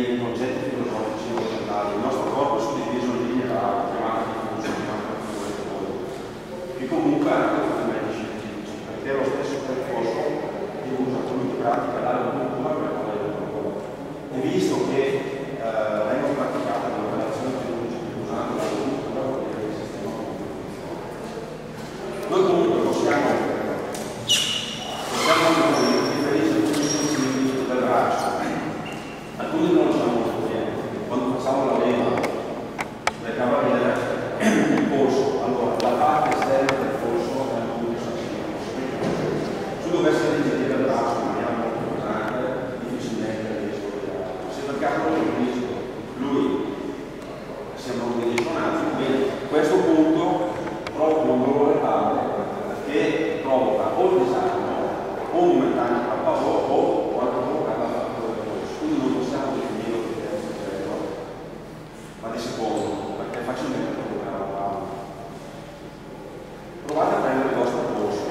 dei concetti filosofici occidentali. Il nostro corpo è suddiviso in linee varie, chiamate diffusioni, anche come voi, e comunque anche come mezzi scientifici, perché è lo stesso percorso che usa colui che pratica l'area cultura per quella del corpo. E visto che vengono praticate le operazioni chirurgiche usando la cultura, vuol dire che il sistema funziona. Noi comunque possiamo riferirci a tutti i sentimenti del braccio. Alcuni non lo sanno molto bene, quando facciamo la leva del cavaliere, il polso, allora la parte esterna del polso è un punto sensibile. Se dovesse digerire il braccio in maniera molto pesante, difficilmente riesco a vedere. Se per caso lui sembra un dissonanza, quindi questo punto provoca un dolore tale che provoca o il disarmo, o un momentaneo passo, o qualche provocata da quello del polso. Quindi non possiamo definire di terzo livello, ma di secondo, perché è facilmente provocare la mano. Provate a prendere il vostro polso,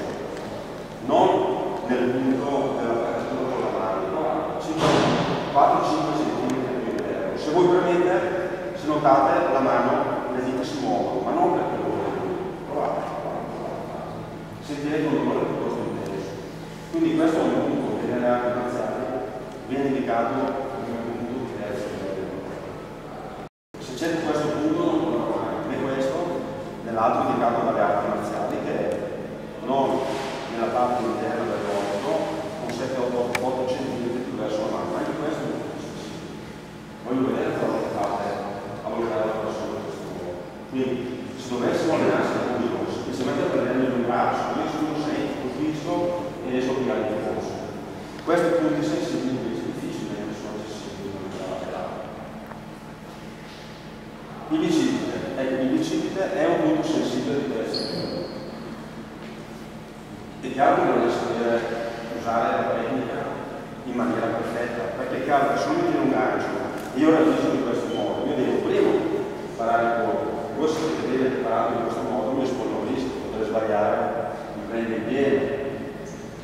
non nel punto della pressione con la mano, ma 4-5 cm più interno. Se voi premete, se notate la mano, le dita si muovono, ma non perché lo volete. Provate. Sentirete un dolore piuttosto intenso. Quindi questo è un punto che nelle arti marziali viene indicato come un punto di terzo livello. Se c'è questo punto non trovo né questo né l'altro indicato dalle arti marziali, che è non nella parte interna del corpo con 7-8 cm più verso la mano, ma anche questo è un punto sensibile. Voglio vedere cosa fate a valutare la persona in questo modo. Quindi se dovessimo allenarsi da pubblico, semplicemente prendendo un braccio, io sono sento, fisso, e riesco a piegare il polso. Questi punti sensibili invece difficilmente sono accessibili dalla laterale. Il bicipite, ecco, il bicipite è un punto sensibile di terzo livello. È chiaro che non deve usare la tecnica in maniera perfetta, perché è chiaro che se io tiro un gancio e io reagisco in questo modo, io devo prima parare il corpo. Voi se vedete preparato in questo modo mi espongo a un rischio, potrei sbagliare, mi prende in piede,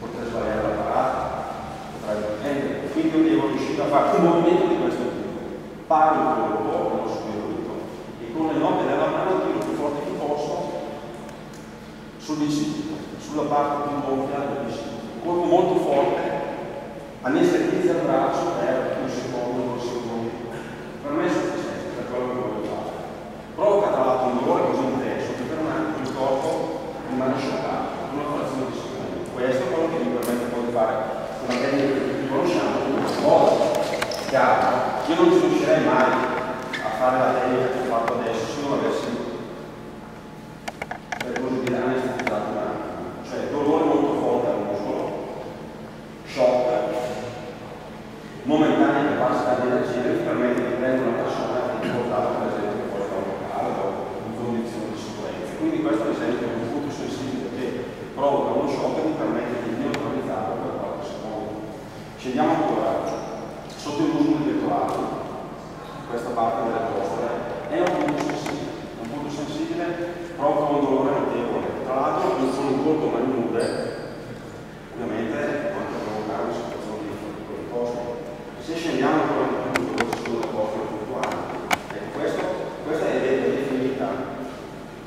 potrei sbagliare la parata, potrei prendere, quindi io devo riuscire a fare un movimento di questo tipo. Parlo il corpo, non subito tutto, e con le note della mano tiro più forte che posso sul bicipite, sulla parte più gonfia del bicipite. Il corpo molto forte, anestetizza il braccio per un secondo, 2 secondi. Per me è sufficiente per quello che voglio fare. Provoca tra l'altro un dolore così intenso che per un attimo il corpo rimane scioccato, una frazione di secondo. Questo è quello che mi permette poi di fare una tecnica che conosciamo in una modo chiaro. Io non riuscirei mai a fare la tecnica che ho fatto adesso se non avessi, per così dire, anestetizzato un attimo. Cioè dolore molto forte al muscolo, shock, momentanea capacità di energia che permette di prendere una persona e di portarla per esempio fuori da un locale o in condizioni di sicurezza. Quindi questo ad esempio è un punto sensibile che provoca uno shock e mi permette di neutralizzarlo per qualche secondo. Scendiamo ancora sotto il muscolo pettorale, questa parte delle costole, è un punto sensibile. Un punto sensibile provoca un dolore notevole. Tra l'altro non sono un colpo ma nude, ovviamente può anche provocare una situazione di piccole costole. Se scendiamo ancora di più sulla costola fluttuante, ecco questa è definita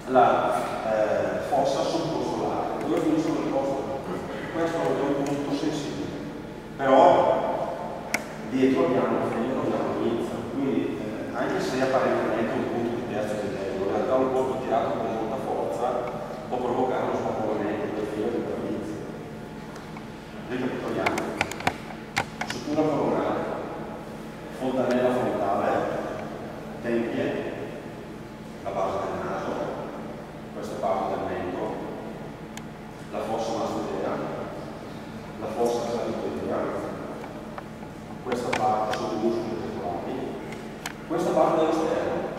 la fossa subcostolare. Dove finiscono le costole? Questo è un punto sensibile, però dietro abbiamo un filo, abbiamo l'inizio, quindi anche se apparentemente un punto di terzo livello, in realtà un colpo tirato con molta forza può provocare uno spapolamento del filo di inizio. Ricapitoliamo: sutura coronale, fontanella frontale, tempie, la base del naso, questa parte del mento, la fossa mastoidea, la fossa salitoidea, questa parte sotto i muscoli pettorali, questa parte dello sterno,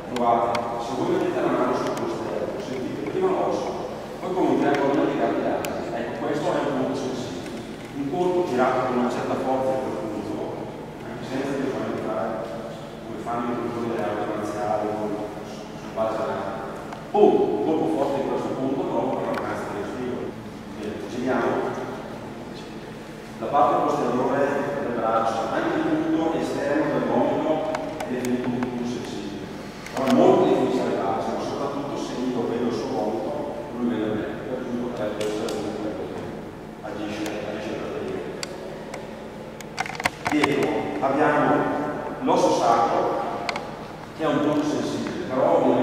abbiamo l'osso sacro, che è un punto sensibile, però ovviamente